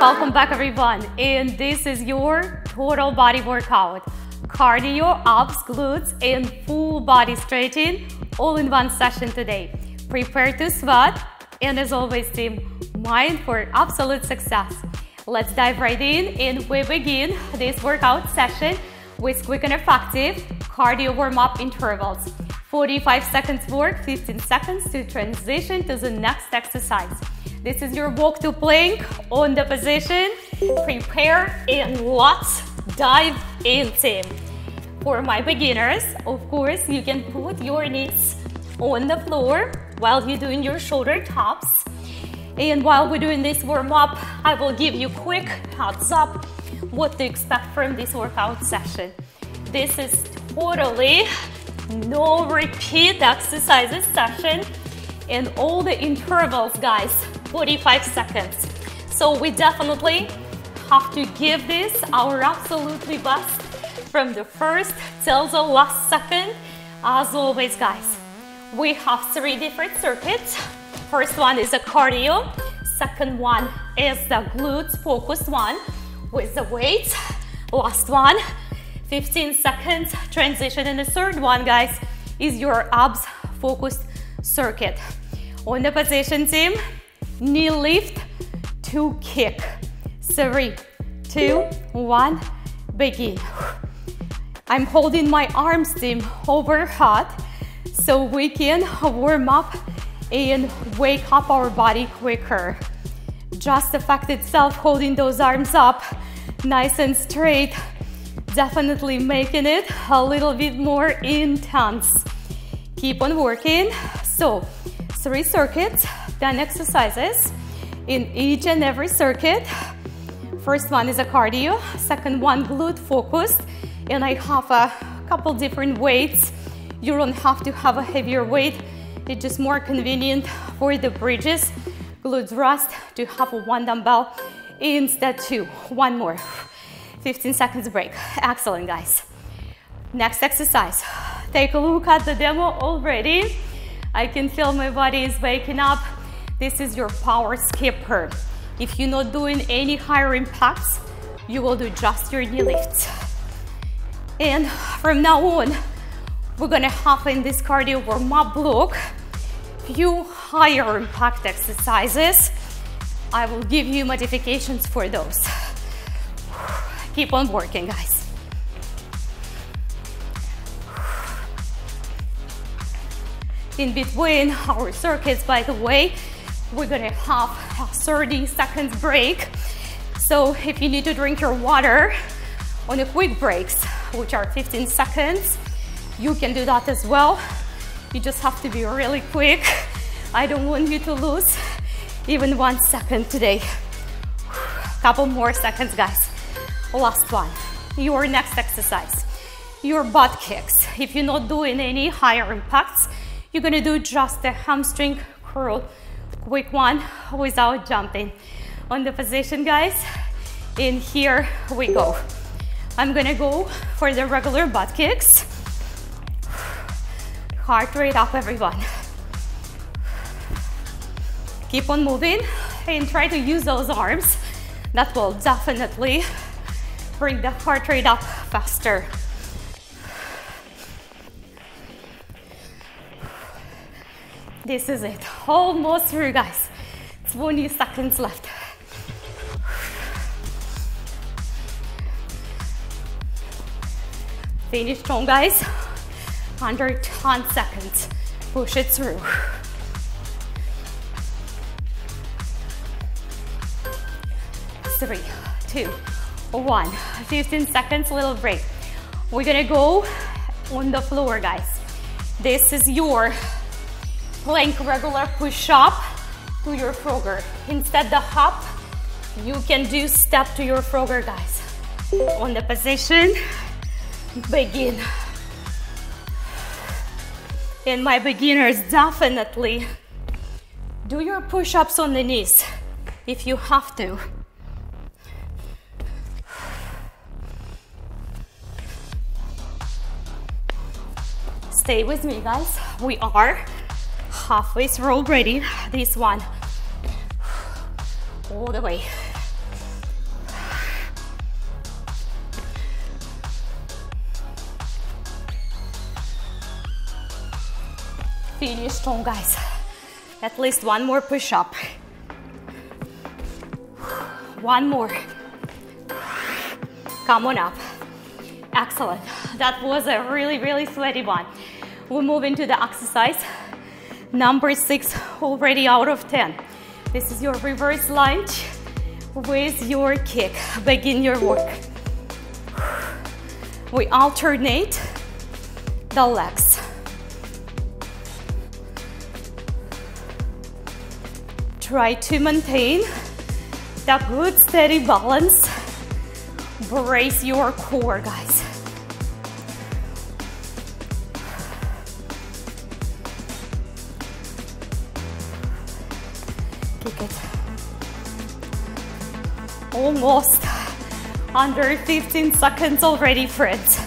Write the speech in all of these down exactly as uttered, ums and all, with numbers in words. Welcome back everyone, and this is your total body workout. Cardio, abs, glutes, and full body stretching all in one session today. Prepare to sweat, and as always team, mind for absolute success. Let's dive right in, and we begin this workout session with quick and effective cardio warm-up intervals. forty-five seconds work, fifteen seconds to transition to the next exercise. This is your walk to plank on the position. Prepare and let's dive in, team. For my beginners, of course, you can put your knees on the floor while you're doing your shoulder taps. And while we're doing this warm-up, I will give you quick heads up what to expect from this workout session. This is totally no repeat exercises session, and all the intervals, guys, forty-five seconds. So we definitely have to give this our absolutely best from the first till the last second. As always, guys, we have three different circuits. First one is a cardio, second one is the glutes focused one with the weights, last one fifteen seconds transition, and the third one, guys, is your abs focused circuit. On the position, team, knee lift to kick. Three, two, one, begin. I'm holding my arms, team, overhead, so we can warm up and wake up our body quicker. Just the fact itself, holding those arms up nice and straight, definitely making it a little bit more intense. Keep on working. So three circuits, ten exercises in each and every circuit. First one is a cardio, second one glute focused, and I have a couple different weights. You don't have to have a heavier weight, it's just more convenient for the bridges, glute thrust, to have one dumbbell instead two. One more, fifteen seconds break. Excellent, guys. Next exercise, take a look at the demo already. I can feel my body is waking up. This is your power skipper. If you're not doing any higher impacts, you will do just your knee lifts. And from now on, we're gonna have in this cardio warm-up block few higher impact exercises. I will give you modifications for those. Keep on working, guys. In between our circuits, by the way, we're gonna have a thirty seconds break. So if you need to drink your water on the quick breaks, which are fifteen seconds, you can do that as well. You just have to be really quick. I don't want you to lose even one second today. Couple more seconds, guys. Last one, your next exercise, your butt kicks. If you're not doing any higher impacts, you're gonna do just a hamstring curl, quick one without jumping. On the position, guys, and here we go. I'm gonna go for the regular butt kicks. Heart rate up, everyone. Keep on moving and try to use those arms. That will definitely bring the heart rate up faster. This is it, almost through, guys. twenty seconds left. Finish strong, guys. Under ten seconds, push it through. Three, two, one, fifteen seconds, little break. We're gonna go on the floor, guys. This is your plank regular push-up to your frogger. Instead the hop, You can do step to your Frogger, guys. On the position, begin. And my beginners, definitely do your push-ups on the knees if you have to. Stay with me, guys. We are halfway through already. This one, all the way. Finish strong, guys. At least one more push-up. One more. Come on up. Excellent. That was a really, really sweaty one. We'll move into the exercise number six, already out of ten. This is your reverse lunge with your kick. Begin your work. We alternate the legs. Try to maintain that good steady balance. Brace your core, guys. Kick it. Almost under fifteen seconds already, friends.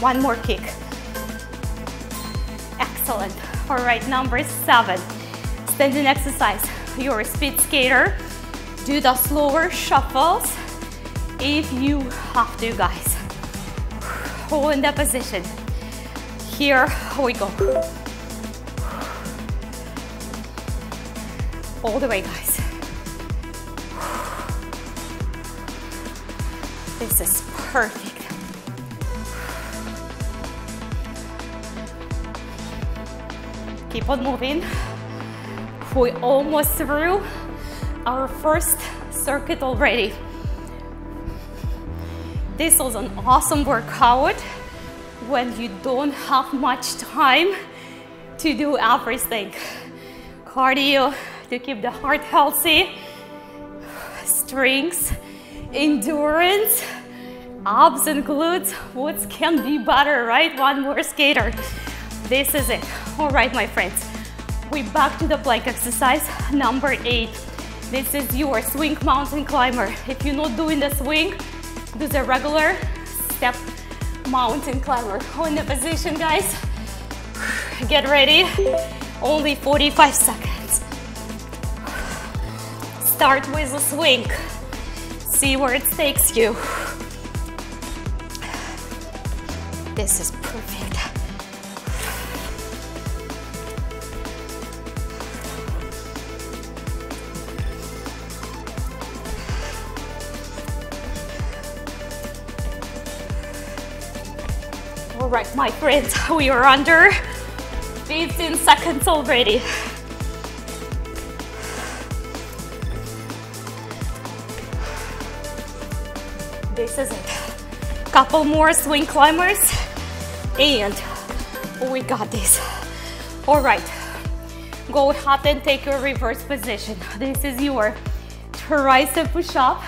One more kick. Excellent. All right, number seven. Standing exercise. You're a speed skater. Do the slower shuffles if you have to, guys. Hold that position. Here we go. All the way, guys. This is perfect. Keep on moving. We're almost through our first circuit already. This was an awesome workout when you don't have much time to do everything. Cardio to keep the heart healthy, strength, endurance, abs and glutes. What can be better, right? One more skater. This is it. All right, my friends. We're back to the plank exercise number eight. This is your swing mountain climber. If you're not doing the swing, do the regular step mountain climber. On the position, guys. Get ready. Only forty-five seconds. Start with a swing. See where it takes you. This is perfect. Right, my friends, we are under fifteen seconds already. This is it. Couple more swing climbers and we got this. All right, go ahead and take your reverse position. This is your tricep push-up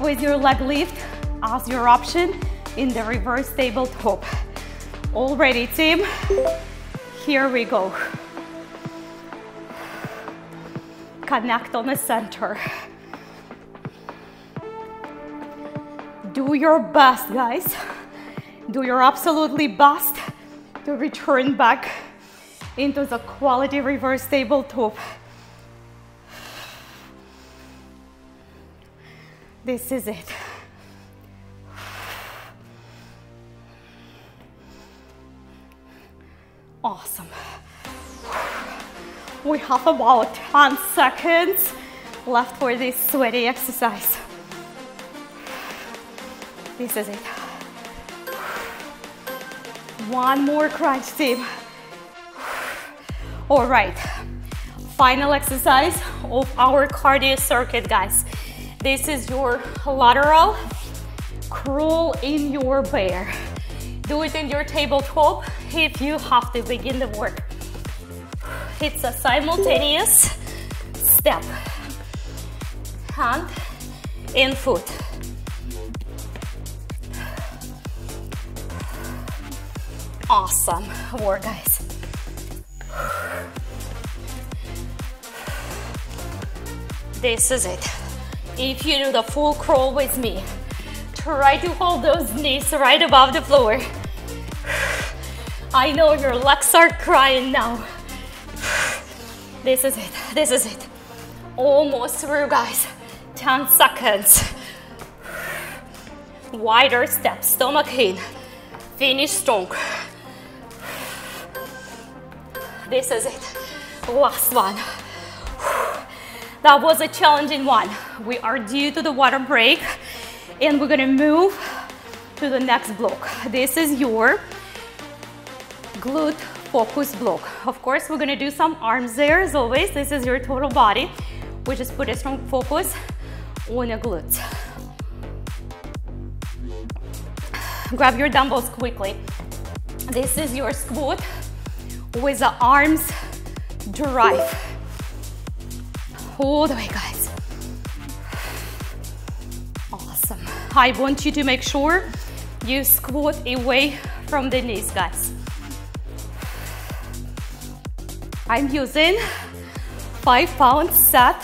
with your leg lift as your option in the reverse tabletop. Already, team, here we go. Connect on the center. Do your best, guys. Do your absolutely best to return back into the quality reverse tabletop. This is it. Awesome. We have about ten seconds left for this sweaty exercise. This is it. One more crunch, team. All right. Final exercise of our cardio circuit, guys. This is your lateral crawl in your bear. Do it in your tabletop if you have to begin the work. It's a simultaneous step. Hand and foot. Awesome work, guys. This is it. If you do the full crawl with me, try to hold those knees right above the floor. I know your legs are crying now. This is it, this is it. Almost through, guys. ten seconds. Wider steps, stomach in. Finish strong. This is it. Last one. That was a challenging one. We are due to the water break and we're gonna move to the next block. This is your glute focus block. Of course, we're gonna do some arms there as always. This is your total body. We just put a strong focus on the glutes. Grab your dumbbells quickly. This is your squat with the arms drive. All the way, guys. Awesome. I want you to make sure you squat away from the knees, guys. I'm using five pound set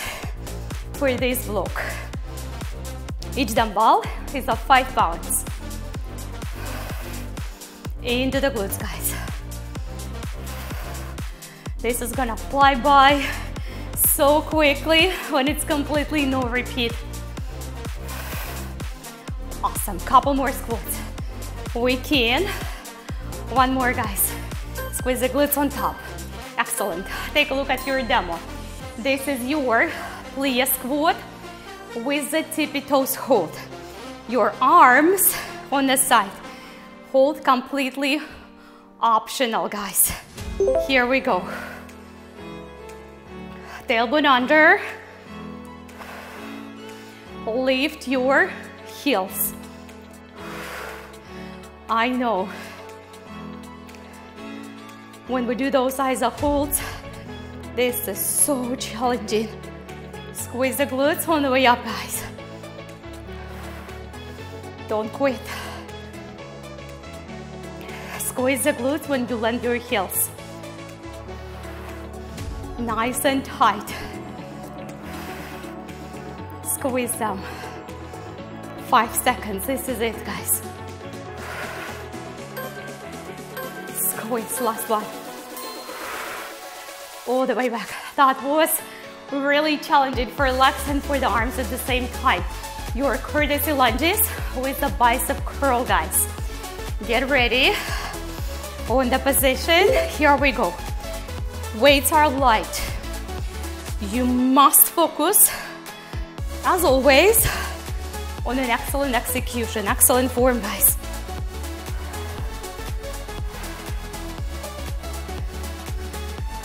for this block. Each dumbbell is of five pounds. Into the glutes, guys. This is gonna fly by so quickly when it's completely no repeat. Awesome, couple more squats. We can. One more, guys. Squeeze the glutes on top. Excellent. Take a look at your demo. This is your plie squat with the tippy toes hold. Your arms on the side. Hold completely optional, guys. Here we go. Tailbone under, lift your heels. I know when we do those sides of holds, this is so challenging. Squeeze the glutes on the way up, guys. Don't quit. Squeeze the glutes when you land your heels. Nice and tight. Squeeze them. Five seconds. This is it, guys. Squeeze. Last one. All the way back. That was really challenging for legs and for the arms at the same time. Your courtesy lunges with the bicep curl, guys. Get ready. On the position. Here we go. Weights are light. You must focus, as always, on an excellent execution, excellent form, guys.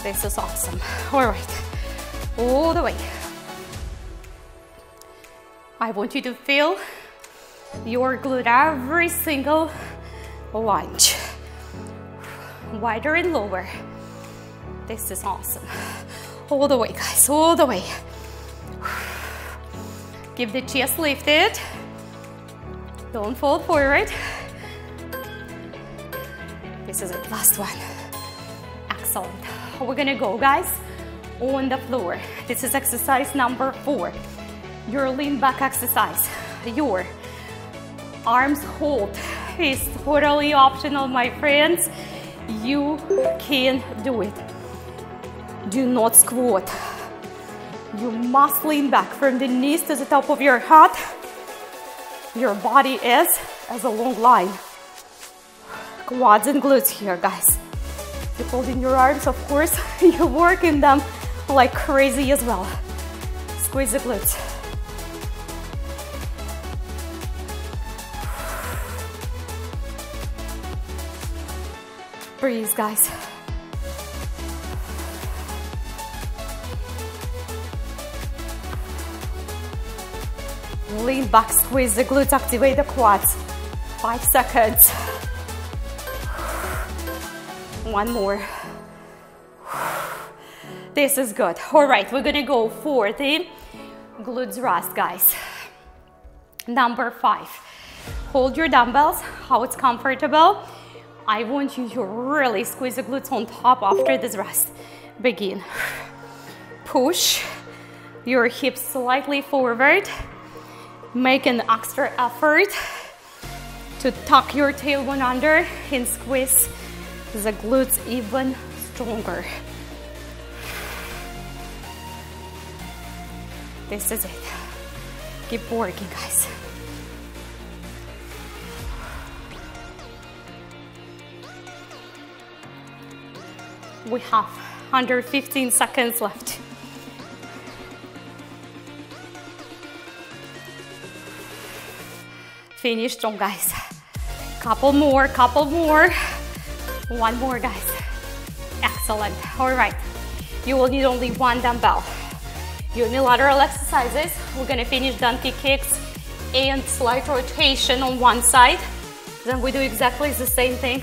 This is awesome. All right, all the way. I want you to feel your glute every single lunge. Wider and lower. This is awesome. All the way, guys, all the way. Keep the chest lifted. Don't fall forward. This is it, last one. Excellent. We're gonna go, guys, on the floor. This is exercise number four. Your lean back exercise. Your arms hold is totally optional, my friends. You can do it. Do not squat. You must lean back from the knees to the top of your head. Your body is as a long line. Quads and glutes here, guys. You're holding your arms, of course. You're working them like crazy as well. Squeeze the glutes. Breathe, guys. Lean back, squeeze the glutes, activate the quads. Five seconds. One more. This is good. All right, we're gonna go forty. Glutes rest, guys. Number five. Hold your dumbbells how it's comfortable. I want you to really squeeze the glutes on top after this rest. Begin. Push your hips slightly forward. Make an extra effort to tuck your tailbone under and squeeze the glutes even stronger. This is it. Keep working, guys. We have under fifteen seconds left. Finish strong, guys. Couple more, couple more. One more, guys. Excellent. All right. You will need only one dumbbell. Unilateral exercises. We're gonna finish donkey kicks and slight rotation on one side. Then we do exactly the same thing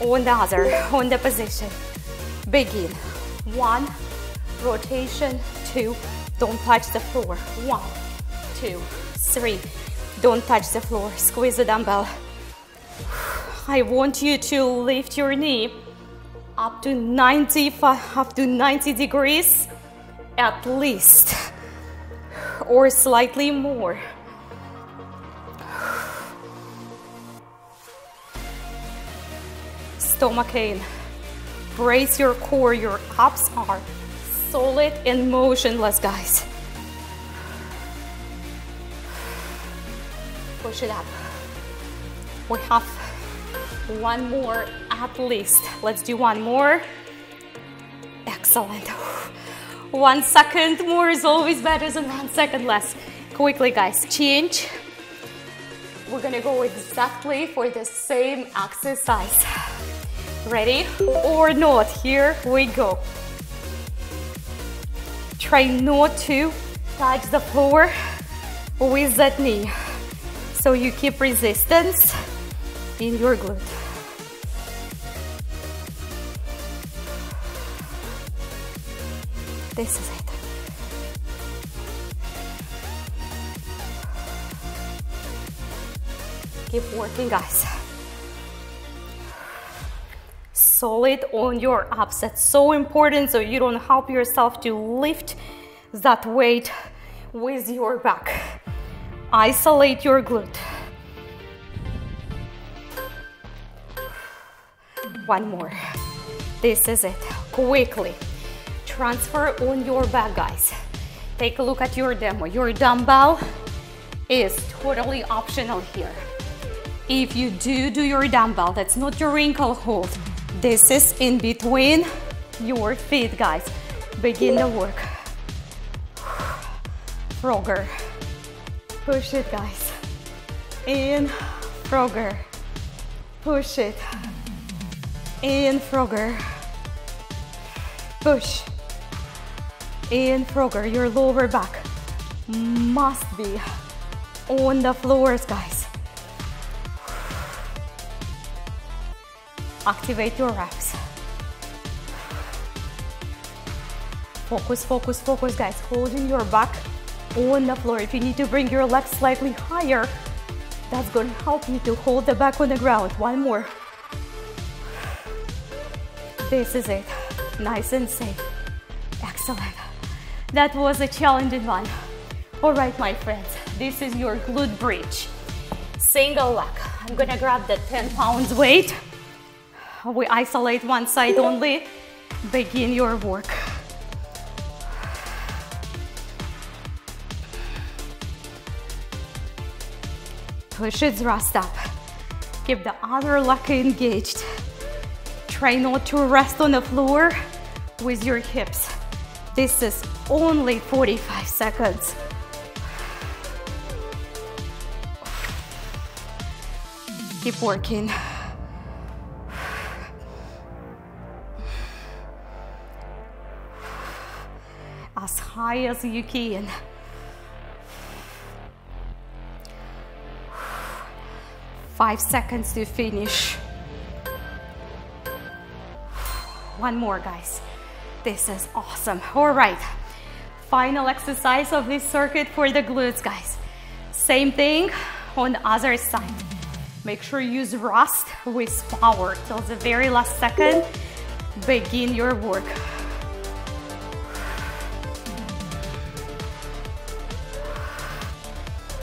on the other, on the position. Begin. One, rotation, two, don't touch the floor. One, two, three. Don't touch the floor, squeeze the dumbbell. I want you to lift your knee up to ninety, up to ninety degrees at least, or slightly more. Stomach in, brace your core, your abs are solid and motionless, guys. Push it up. We have one more at least. Let's do one more. Excellent. One second more is always better than one second less. Quickly, guys, change. We're gonna go exactly for the same exercise. Ready or not? Here we go. Try not to touch the floor with that knee, so you keep resistance in your glute. This is it. Keep working, guys. Solid on your abs. That's so important, so you don't help yourself to lift that weight with your back. Isolate your glute. One more. This is it. Quickly. Transfer on your back, guys. Take a look at your demo. Your dumbbell is totally optional here. If you do do your dumbbell, that's not your ankle hold. This is in between your feet, guys. Begin the work. Frogger. Push it, guys. In frogger. Push it. In frogger. Push. In frogger. Your lower back must be on the floors, guys. Activate your abs. Focus, focus, focus, guys. Holding your back on the floor. If you need to bring your legs slightly higher, that's going to help you to hold the back on the ground. One more. This is it. Nice and safe. Excellent. That was a challenging one. All right, my friends, this is your glute bridge. Single leg. I'm gonna grab the ten pounds weight. We isolate one side only. Begin your work. Push it, rest up. Keep the other leg engaged. Try not to rest on the floor with your hips. This is only forty-five seconds. Keep working. As high as you can. Five seconds to finish. one more, guys. This is awesome. All right, final exercise of this circuit for the glutes, guys. Same thing on the other side. Make sure you use rest with power till the very last second. Begin your work.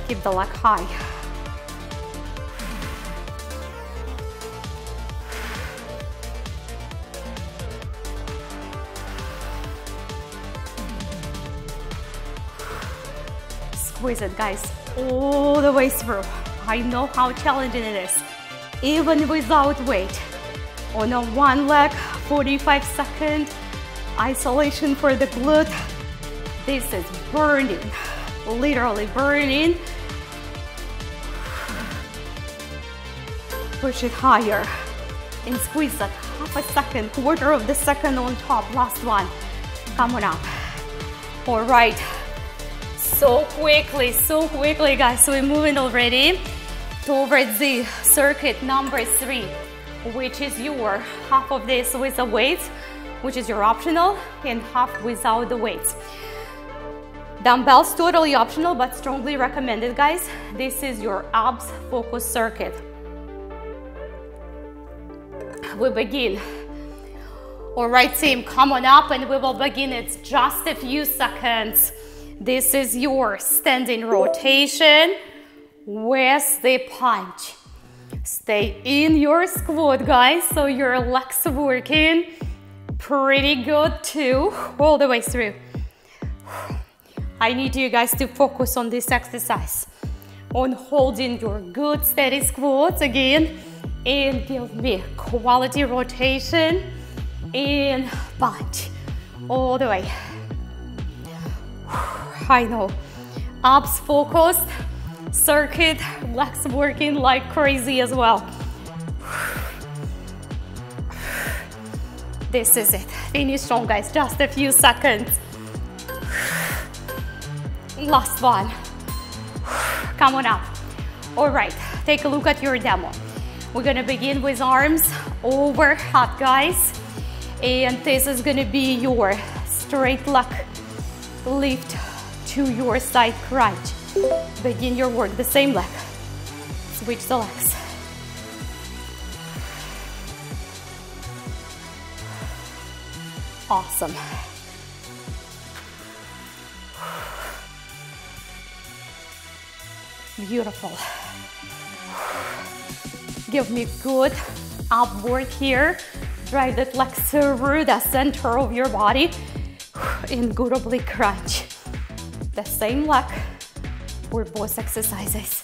Keep the leg high. Squeeze it, guys, all the way through. I know how challenging it is, even without weight. On a one leg, forty-five second isolation for the glute. This is burning, literally burning. Push it higher and squeeze that half a second, quarter of the second on top. Last one. Come on up. All right. So quickly, so quickly, guys. So we're moving already towards the circuit number three, which is your half of this with the weights, which is your optional, and half without the weights. Dumbbells totally optional, but strongly recommended, guys. This is your abs focus circuit. We begin. All right, team, come on up and we will begin. It's just a few seconds. This is your standing rotation with the punch. Stay in your squat, guys, so your legs are working pretty good too, all the way through. I need you guys to focus on this exercise, on holding your good steady squats again. And give me quality rotation and punch all the way. I know, abs focused, circuit, legs working like crazy as well. This is it, finish strong, guys, just a few seconds. Last one, come on up. All right, take a look at your demo. We're gonna begin with arms over head, guys. And this is gonna be your straight leg lift to your side crunch. Begin your work, the same leg. Switch the legs. Awesome. Beautiful. Give me good upward here. Drive that leg through the center of your body. In good oblique crunch. The same leg for both exercises.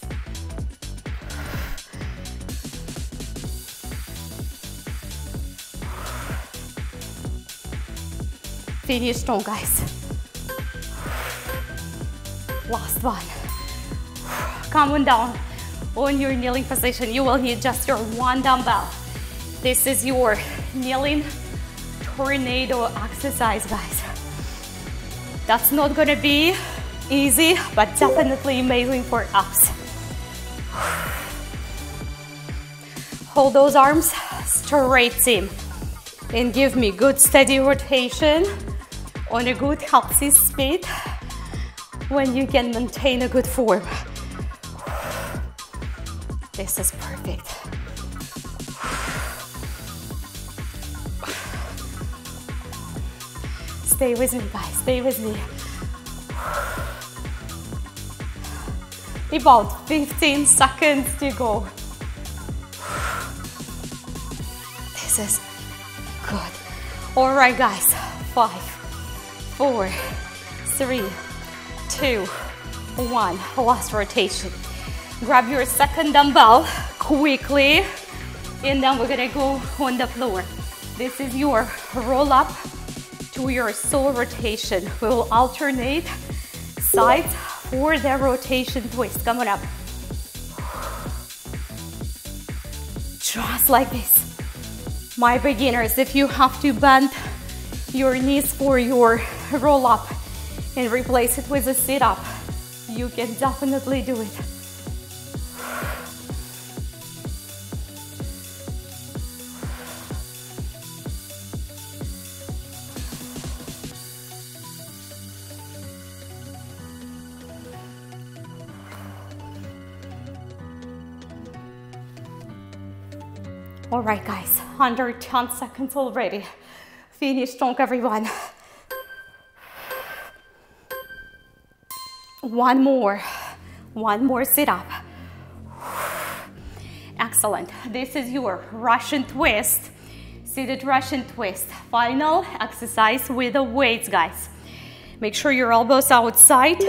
Finish strong, guys. Last one. Come on down. On your kneeling position, you will need just your one dumbbell. This is your kneeling tornado exercise, guys. That's not gonna be easy, but definitely amazing for abs. Hold those arms straight, team, and give me good steady rotation on a good healthy speed when you can maintain a good form. This is perfect. Stay with me, guys, stay with me. About fifteen seconds to go. This is good. All right, guys, five, four, three, two, one. Last rotation. Grab your second dumbbell quickly, and then we're gonna go on the floor. This is your roll up to your sole rotation. We will alternate sides for the rotation twist. Come on up. Just like this. My beginners, if you have to bend your knees for your roll up and replace it with a sit up, you can definitely do it. All right, guys, under ten seconds already. Finish strong, everyone. One more, one more sit up. Excellent, this is your Russian twist, seated Russian twist. Final exercise with the weights, guys. Make sure your elbows outside,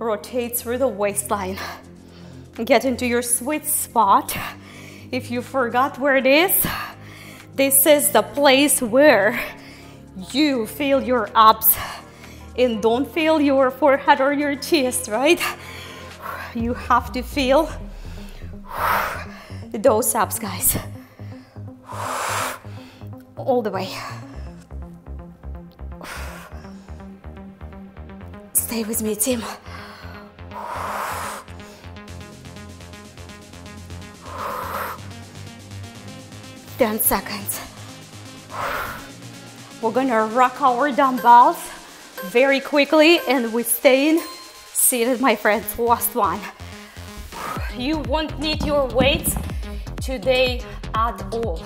rotate through the waistline. Get into your sweet spot. If you forgot where it is, this is the place where you feel your abs and don't feel your forehead or your chest, right? You have to feel those abs, guys. All the way. Stay with me, team. ten seconds. We're gonna rock our dumbbells very quickly and we stay seated, my friends. Last one. You won't need your weights today at all.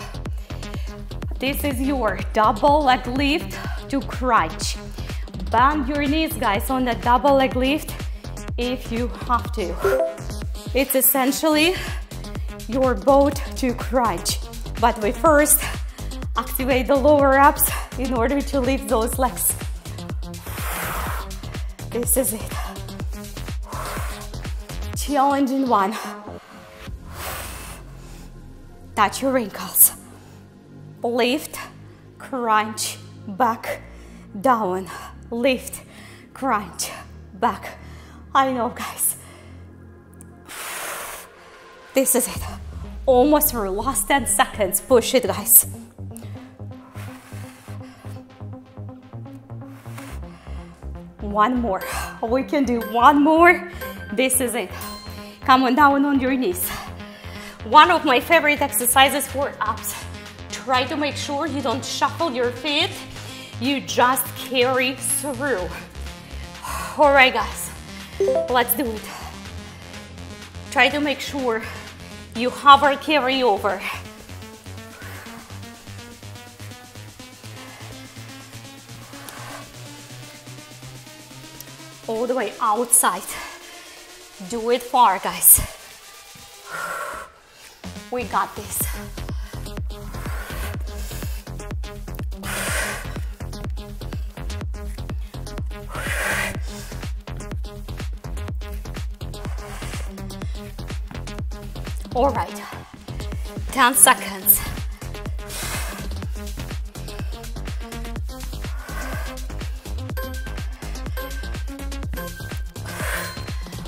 This is your double leg lift to crunch. Bend your knees, guys, on the double leg lift if you have to. It's essentially your boat to crunch. But we first activate the lower abs in order to lift those legs. This is it. Challenging one. Touch your ankles. Lift, crunch, back, down. Lift, crunch, back. I know, guys. This is it. Almost through, last ten seconds. Push it, guys. One more. We can do one more. This is it. Come on down on your knees. One of my favorite exercises for abs. Try to make sure you don't shuffle your feet. You just carry through. All right, guys. Let's do it. Try to make sure you hover, carry over. All the way outside. Do it far, guys. We got this. All right, ten seconds.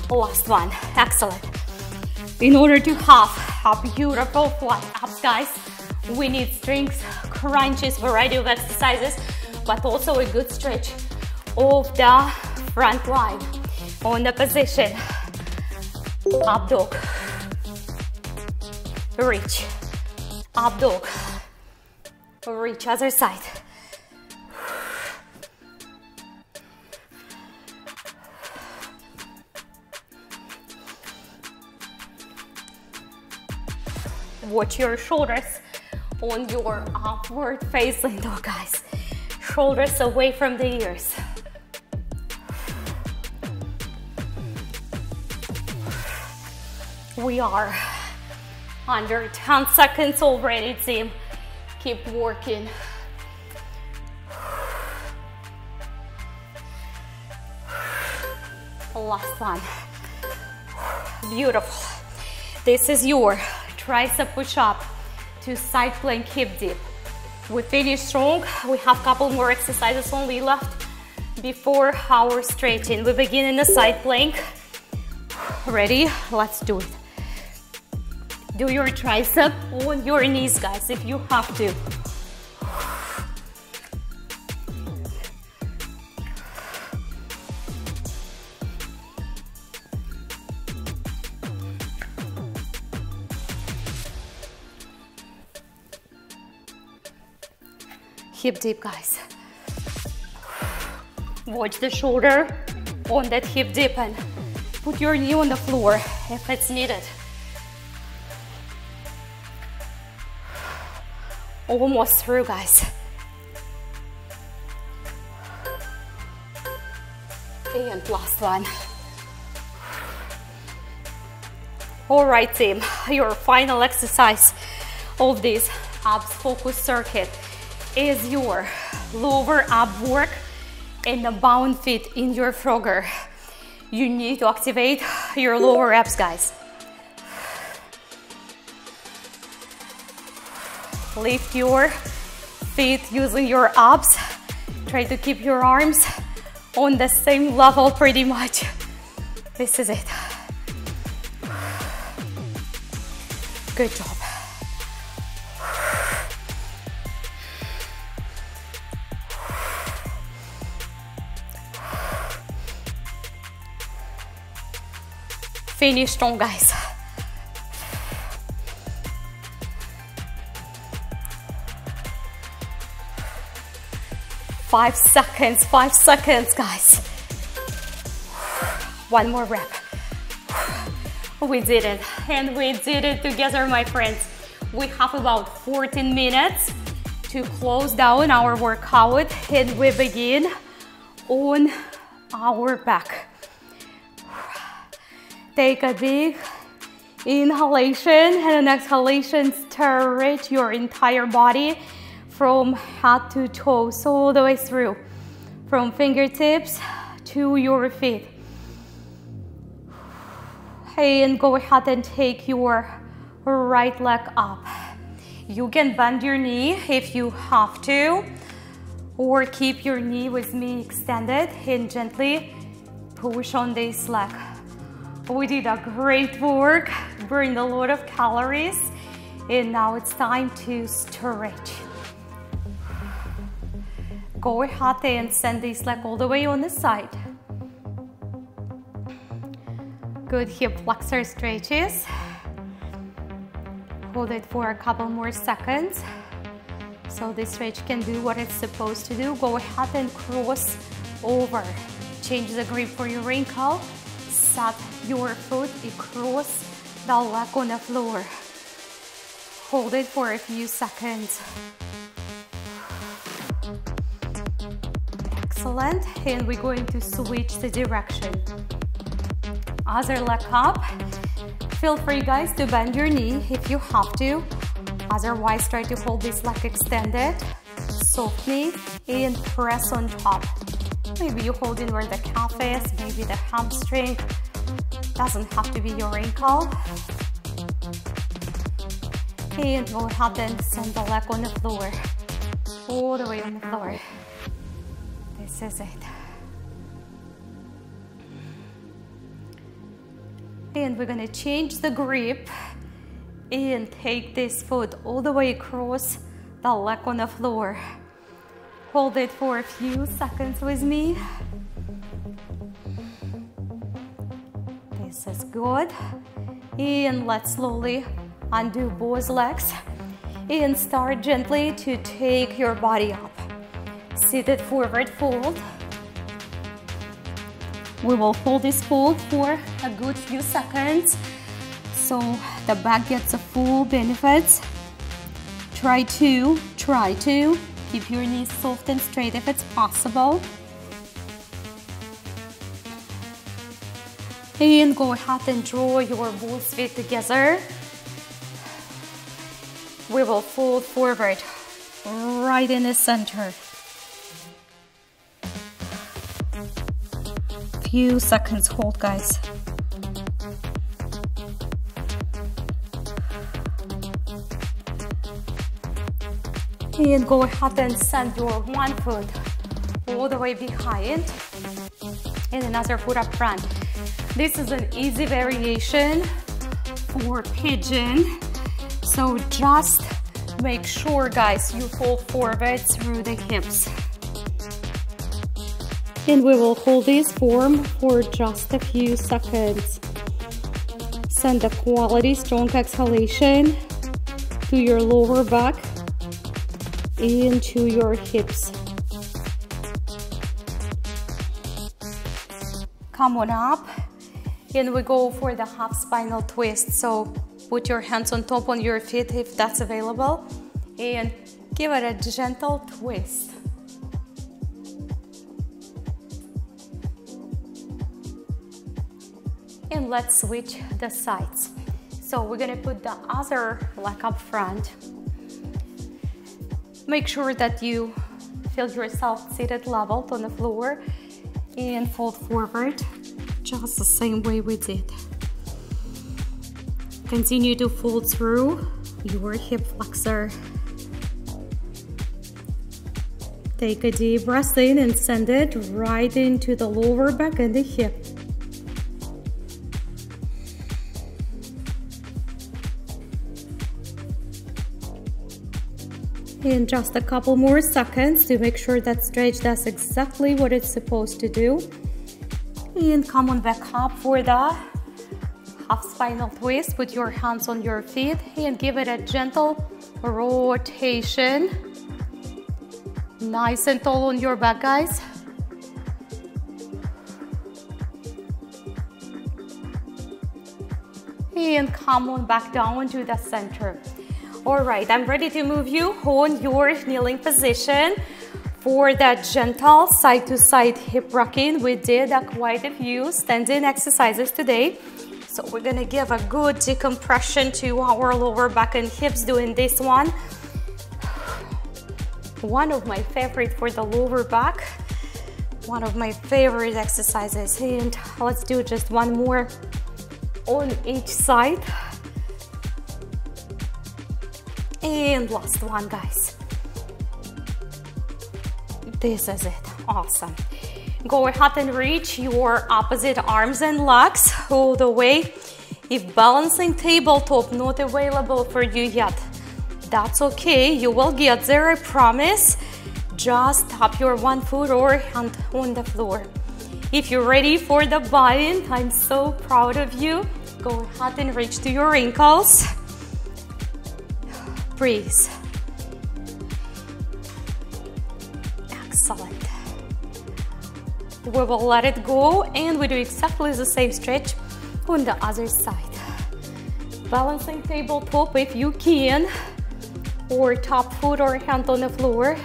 Last one, excellent. In order to have a beautiful flat abs, guys, we need strength, crunches, variety of exercises, but also a good stretch of the front line. On the position, up dog. Reach, up dog, reach other side. Watch your shoulders on your upward facing dog, guys. Shoulders away from the ears. We are under ten seconds already, team. Keep working. Last one. Beautiful. This is your tricep push-up to side plank hip dip. We finish strong. We have a couple more exercises only left before our stretching. We begin in the side plank. Ready? Let's do it. Do your tricep on your knees, guys, if you have to. Hip dip, guys. Watch the shoulder on that hip dip and put your knee on the floor if it's needed. Almost through, guys. And last one. All right, team, your final exercise of this abs focus circuit is your lower ab work and a bound feet in your Frogger. You need to activate your lower abs, guys. Lift your feet using your abs. Try to keep your arms on the same level pretty much. This is it. Good job. Finish strong, guys. Five seconds, five seconds, guys. One more rep. We did it, and we did it together, my friends. We have about fourteen minutes to close down our workout, and we begin on our back. Take a big inhalation and an exhalation, stretch your entire body from head to toes, all the way through, from fingertips to your feet. And go ahead and take your right leg up. You can bend your knee if you have to, or keep your knee with me extended and gently push on this leg. We did a great work, burned a lot of calories, and now it's time to stretch. Go ahead and send this leg all the way on the side. Good hip flexor stretches. Hold it for a couple more seconds. So this stretch can do what it's supposed to do. Go ahead and cross over. Change the grip for your ankle. Set your foot across the leg on the floor. Hold it for a few seconds. Excellent, and we're going to switch the direction. Other leg up. Feel free, guys, to bend your knee if you have to. Otherwise, try to hold this leg extended. Soft knee and press on top. Maybe you hold in where the calf is, maybe the hamstring. Doesn't have to be your ankle. And go ahead and send the leg on the floor. All the way on the floor. This is it. And we're gonna change the grip and take this foot all the way across the leg on the floor. Hold it for a few seconds with me. This is good. And let's slowly undo both legs and start gently to take your body up. Seated forward fold. We will hold this fold for a good few seconds so the back gets the full benefits. Try to, try to keep your knees soft and straight if it's possible. And go ahead and draw your both feet together. We will fold forward right in the center. Few seconds hold, guys. And go ahead and send your one foot all the way behind and another foot up front. This is an easy variation for pigeon. So just make sure, guys, you fold forward through the hips. And we will hold this form for just a few seconds. Send a quality strong exhalation to your lower back and to your hips. Come on up, and we go for the half spinal twist. So put your hands on top on your feet if that's available, and Give it a gentle twist. And let's switch the sides. So we're gonna put the other leg up front. Make sure that you feel yourself seated leveled on the floor and fold forward, just the same way we did. Continue to fold through your hip flexor. Take a deep breath in and send it right into the lower back and the hip. In just a couple more seconds to make sure that stretch does exactly what it's supposed to do. And come on back up for the half spinal twist. Put your hands on your feet and give it a gentle rotation. Nice and tall on your back, guys. And come on back down to the center. All right, I'm ready to move you on your kneeling position for that gentle side-to-side hip rocking. We did a quite a few standing exercises today. So we're gonna give a good decompression to our lower back and hips doing this one. One of my favorite for the lower back. One of my favorite exercises. And let's do just one more on each side. And last one, guys. This is it. Awesome. Go ahead and reach your opposite arms and legs all the way. If balancing tabletop not available for you yet, that's okay. You will get there, I promise. Just tap your one foot or hand on the floor. If you're ready for the bind, I'm so proud of you. Go ahead and reach to your ankles. Breathe. Excellent. We will let it go and we do exactly the same stretch on the other side. Balancing tabletop if you can, or top foot or hand on the floor.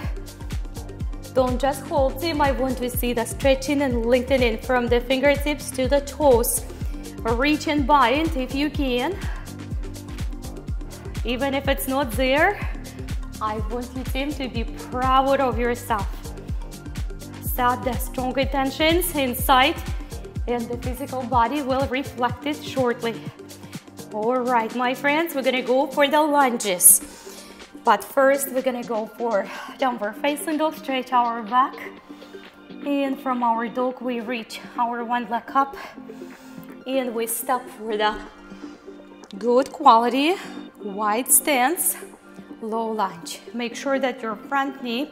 Don't just hold them. I want to see the stretching and lengthening from the fingertips to the toes. Reach and bind if you can. Even if it's not there, I want you team to be proud of yourself. Set the strong intentions inside and the physical body will reflect it shortly. All right, my friends, we're gonna go for the lunges. But first, we're gonna go for downward facing dog, stretch our back. And from our dog, we reach our one leg up and we step for the good quality wide stance, low lunge. Make sure that your front knee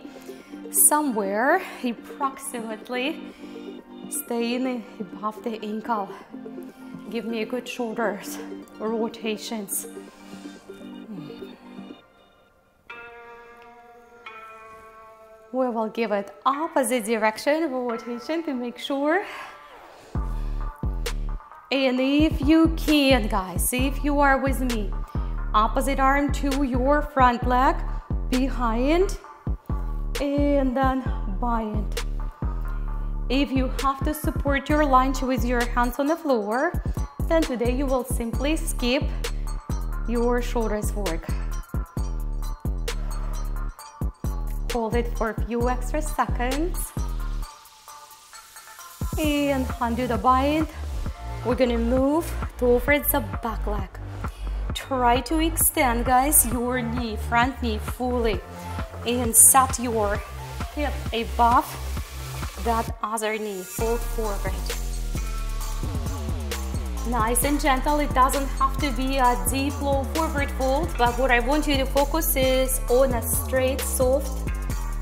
somewhere approximately staying above the ankle. Give me a good shoulders rotations. We will give it opposite direction rotation to make sure. And if you can, guys, if you are with me, opposite arm to your front leg, behind, and then bind. If you have to support your lunge with your hands on the floor, then today you will simply skip your shoulders work. Hold it for a few extra seconds. And undo the bind. We're gonna move towards the back leg. Try to extend, guys, your knee, front knee fully, and set your hip above that other knee. Fold forward. Nice and gentle. It doesn't have to be a deep low forward fold, but what I want you to focus is on a straight, soft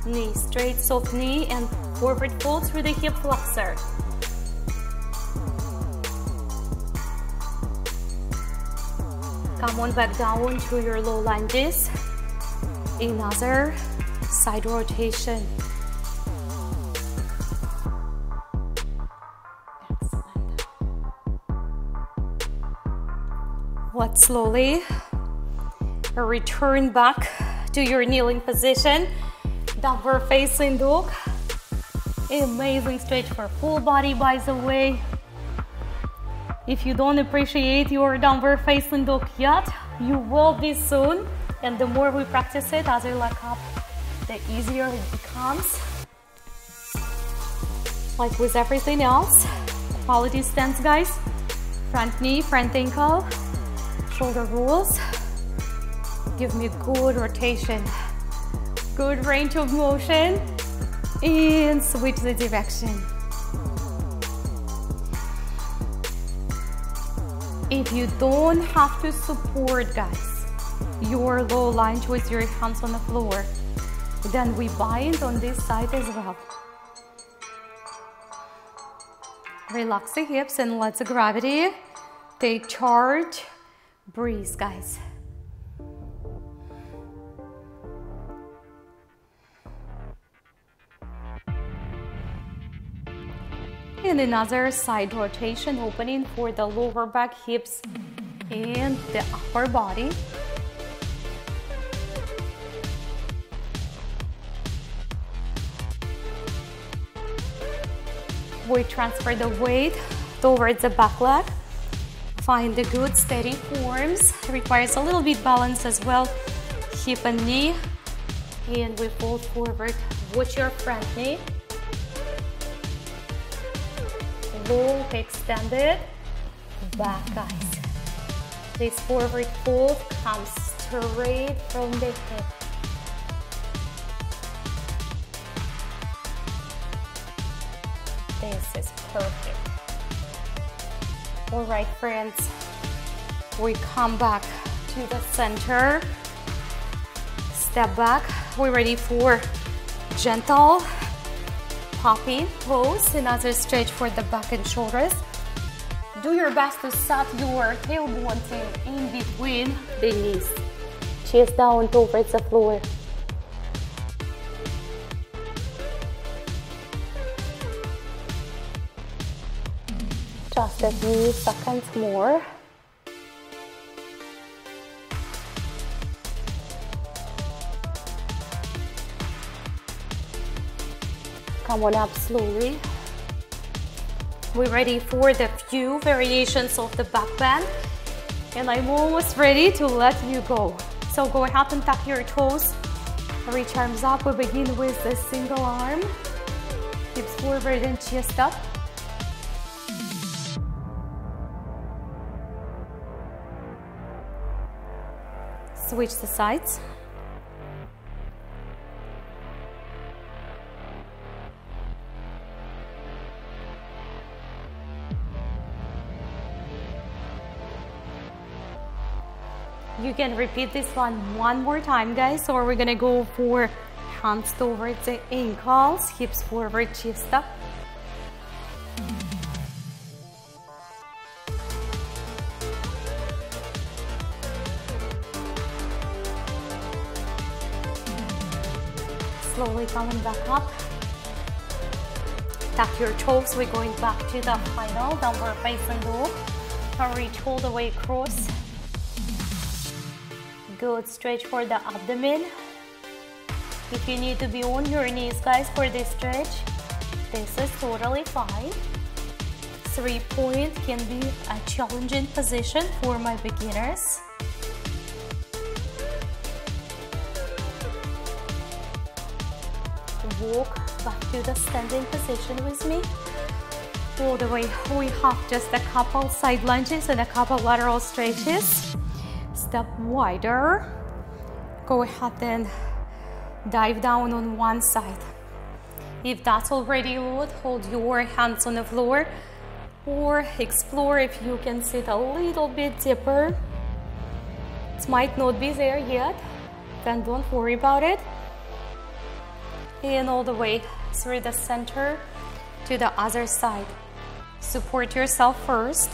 knee, straight, soft knee, and forward fold through the hip flexor. Come on back down to your low lunges. Another side rotation. Excellent. Let's slowly return back to your kneeling position. Downward facing dog. Amazing stretch for full body, by the way. If you don't appreciate your downward facing dog yet, you will be soon. And the more we practice it as we lock up, the easier it becomes. Like with everything else, quality stance, guys. Front knee, front ankle, shoulder rolls. Give me good rotation, good range of motion, and switch the direction. If you don't have to support, guys, your low lunge with your hands on the floor, then we bind on this side as well. Relax the hips and let the gravity take charge. Breathe, guys. And another side rotation, opening for the lower back, hips, and the upper body. We transfer the weight towards the back leg. Find the good steady forms. Requires a little bit balance as well. Hip and knee. And we fold forward. Watch your front knee. Long extended back, guys. This forward fold comes straight from the hip. This is perfect. All right, friends, we come back to the center. Step back. We're ready for gentle popping pose, another stretch for the back and shoulders. Do your best to set your tailbone in between the knees. Chest down towards the floor. Just a few seconds more. Come on up slowly. We're ready for the few variations of the back bend, and I'm almost ready to let you go. So go ahead and tuck your toes, reach arms up. We begin with a single arm, hips forward and chest up. Switch the sides. You can repeat this one one more time, guys, or we're gonna go for hands towards the ankles, hips forward, chest up. Slowly coming back up. Tuck your toes, we're going back to the final downward facing dog. Reach all the way across. Good stretch for the abdomen. If you need to be on your knees, guys, for this stretch, this is totally fine. Three point can be a challenging position for my beginners. Walk back to the standing position with me. All the way, we have just a couple side lunges and a couple lateral stretches. Step wider. Go ahead and dive down on one side. If that's already low, hold your hands on the floor, or explore if you can sit a little bit deeper. It might not be there yet, then don't worry about it. And all the way through the center to the other side. Support yourself first.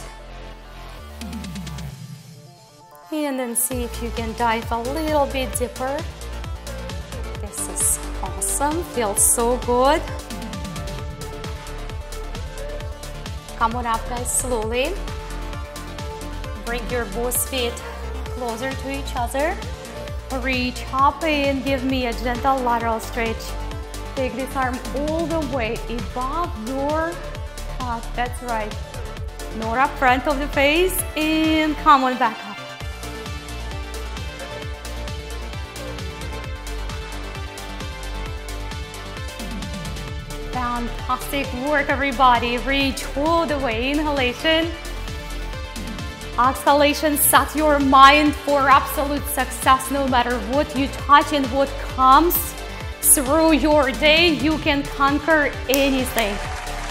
And then see if you can dive a little bit deeper. This is awesome, feels so good. Come on up, guys, slowly. Bring your both feet closer to each other. Reach, hop in, give me a gentle lateral stretch. Take this arm all the way above your heart, that's right. Not up front of the face, and come on back up. Fantastic work everybody, reach all the way, inhalation. Exhalation, set your mind for absolute success. No matter what you touch and what comes through your day, you can conquer anything.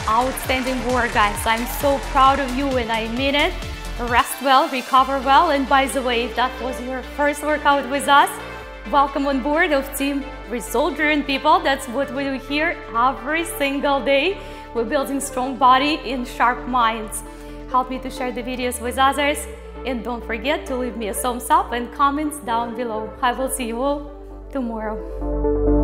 Outstanding work, guys. I'm so proud of you and I mean it. Rest well, recover well. And by the way, if that was your first workout with us, welcome on board of Team Result-Driven People. That's what we do here every single day. We're building strong body and sharp minds. Help me to share the videos with others, and don't forget to leave me a thumbs up and comments down below. I will see you all tomorrow.